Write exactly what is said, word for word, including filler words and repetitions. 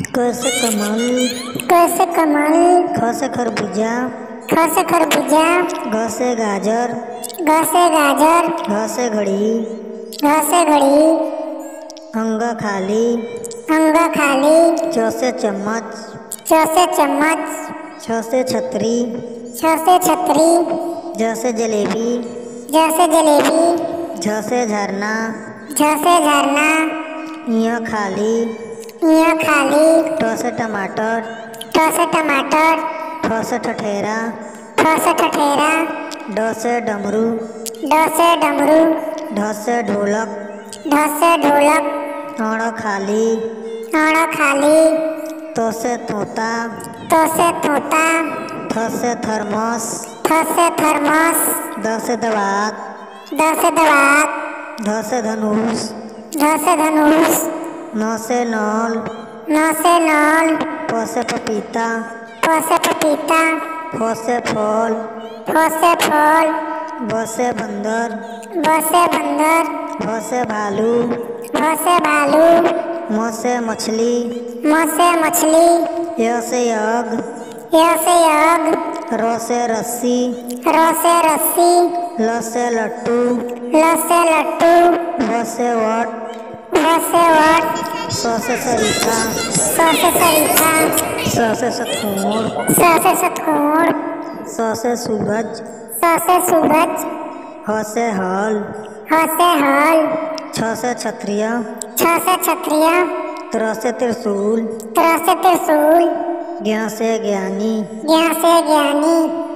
क से कमल, क से कमल, ख से खरबूजा, ख से खरबूजा, घ से गाजर, घ से गाजर, घ से घड़ी, घ से घड़ी, अंग खाली, अंग खाली, च से चम्मच, च से चम्मच, छ से छतरी, छ से छतरी, ज से जलेबी, ज से जलेबी, झ से झरना, झ से झरना, य खाली, य खाली, ट से टमाटर, ट से टमाटर, ठ से ठठेरा, ठ से ठठेरा, ड से डमरू, ड से डमरू, ढ से ढोलक, ढ से ढोलक, अण खाली, अण खाली, तो से तोता, तो से तोता, थ से थर्मस, थ से थर्मस, द से दवात, द से दवात, ध से धनुष, ध से धनुष, न से नल, न से नल, प से पपीता, प से पपीता, फ से फल, फ से फल, ब से बंदर, ब से बंदर, भ से भालू, भ से भालू, म से मछली, म से मछली, य से यज्ञ, य से यज्ञ, र से रस्सी, र से रस्सी, ल से लट्टू, ल से लट्टू, व से वट, व से वट, स से सरीसा, स से सरीसा, स से सतकोड़, स से सतकोड़, स से सूरज, स से सूरज, ह से हल, ह से हल, छ से क्षत्रिय, छ से क्षत्रिय, त्र से त्रिशूल, त्र से त्रिशूल, ज्ञ से ज्ञानी, ज्ञ से ज्ञानी।